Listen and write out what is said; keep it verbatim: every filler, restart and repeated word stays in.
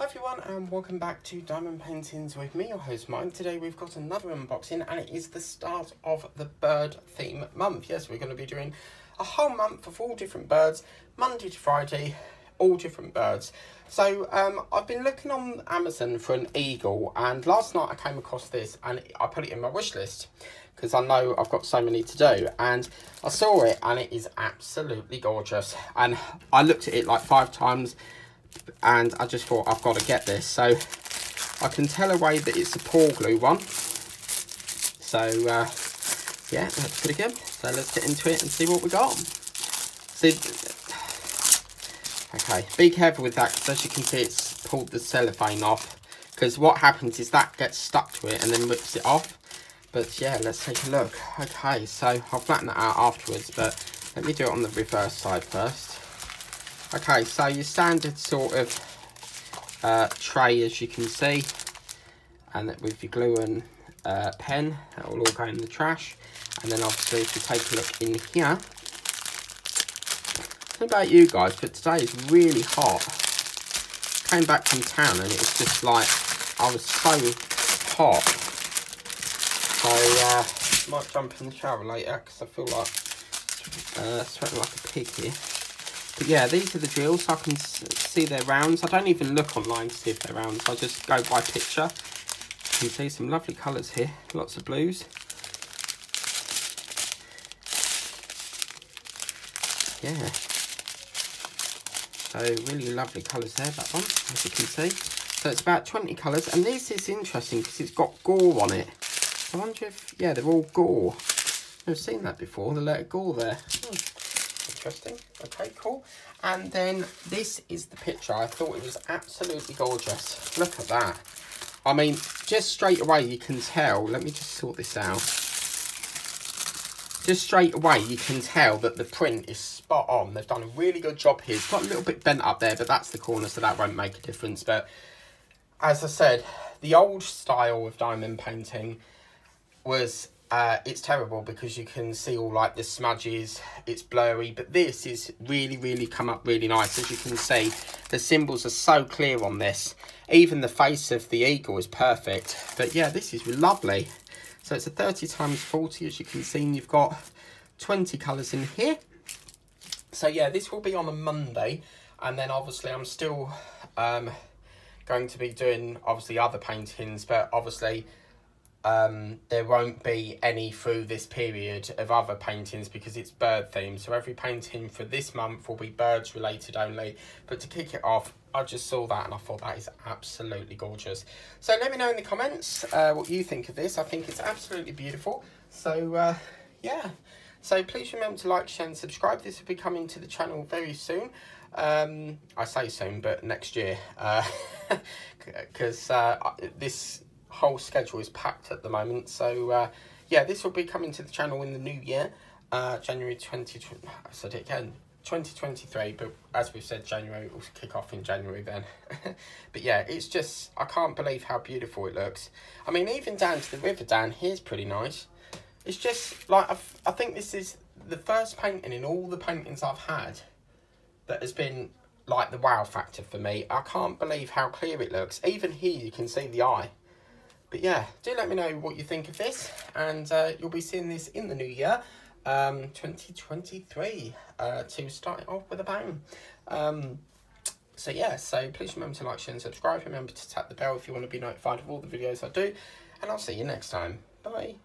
Hi everyone and welcome back to Diamond Paintings with me, your host Mike. Today we've got another unboxing and it is the start of the bird theme month. Yes, we're going to be doing a whole month of all different birds, Monday to Friday, all different birds. So um, I've been looking on Amazon for an eagle, and last night I came across this and I put it in my wish list because I know I've got so many to do, and I saw it and it is absolutely gorgeous, and I looked at it like five times and I just thought I've got to get this. So I can tell away that it's a pour glue one, so uh, yeah, that's pretty good. So let's get into it and see what we got. See, okay, be careful with that because as you can see it's pulled the cellophane off, because what happens is that gets stuck to it and then rips it off. But yeah, let's take a look. Okay, so I'll flatten that out afterwards, but let me do it on the reverse side first. Okay, so your standard sort of uh, tray, as you can see, and that with your glue and uh, pen, that will all go in the trash. And then obviously if you take a look in here, I don't know about you guys, but today is really hot. Came back from town and it was just like, I was so hot. So uh, might jump in the shower later because I feel like uh, sweating like a pig here. But yeah, these are the drills, so I can see their rounds. I don't even look online to see if they're rounds, I just go by picture. You can see some lovely colours here, lots of blues. Yeah. So really lovely colours there, that one, as you can see. So it's about twenty colours, and this is interesting because it's got gore on it. I wonder if, yeah, they're all gore. I've never seen that before, the letter gore there. Hmm. Interesting. Okay, cool. And then this is the picture. I thought it was absolutely gorgeous. Look at that. I mean, just straight away you can tell. Let me just sort this out. Just straight away you can tell that the print is spot on. They've done a really good job here. It's got a little bit bent up there, but that's the corner, so that won't make a difference. But as I said, the old style of diamond painting was... Uh, it's terrible because you can see all like the smudges, it's blurry, but this is really, really come up really nice. As you can see, the symbols are so clear on this. Even the face of the eagle is perfect. But yeah, this is lovely. So it's a thirty times forty, as you can see, and you've got twenty colours in here. So yeah, this will be on a Monday, and then obviously I'm still um, going to be doing obviously other paintings, but obviously... Um, there won't be any through this period of other paintings because it's bird themed. So every painting for this month will be birds related only. But to kick it off, I just saw that and I thought that is absolutely gorgeous. So let me know in the comments uh, what you think of this. I think it's absolutely beautiful. So uh, yeah. So please remember to like, share and subscribe. This will be coming to the channel very soon. Um, I say soon, but next year. Because uh, uh, this... whole schedule is packed at the moment, so uh yeah, this will be coming to the channel in the new year, uh January twenty twenty. I said it again, twenty twenty-three, but as we've said, January will kick off in January then. But yeah, it's just, I can't believe how beautiful it looks. I mean, even down to the river down here's pretty nice. It's just like, I've, I think this is the first painting in all the paintings I've had that has been like the wow factor for me. I can't believe how clear it looks. Even here you can see the eye. But yeah, do let me know what you think of this, and uh, you'll be seeing this in the new year, um, twenty twenty-three, uh, to start it off with a bang. Um, so yeah, so please remember to like, share and subscribe. Remember to tap the bell if you want to be notified of all the videos I do, and I'll see you next time. Bye.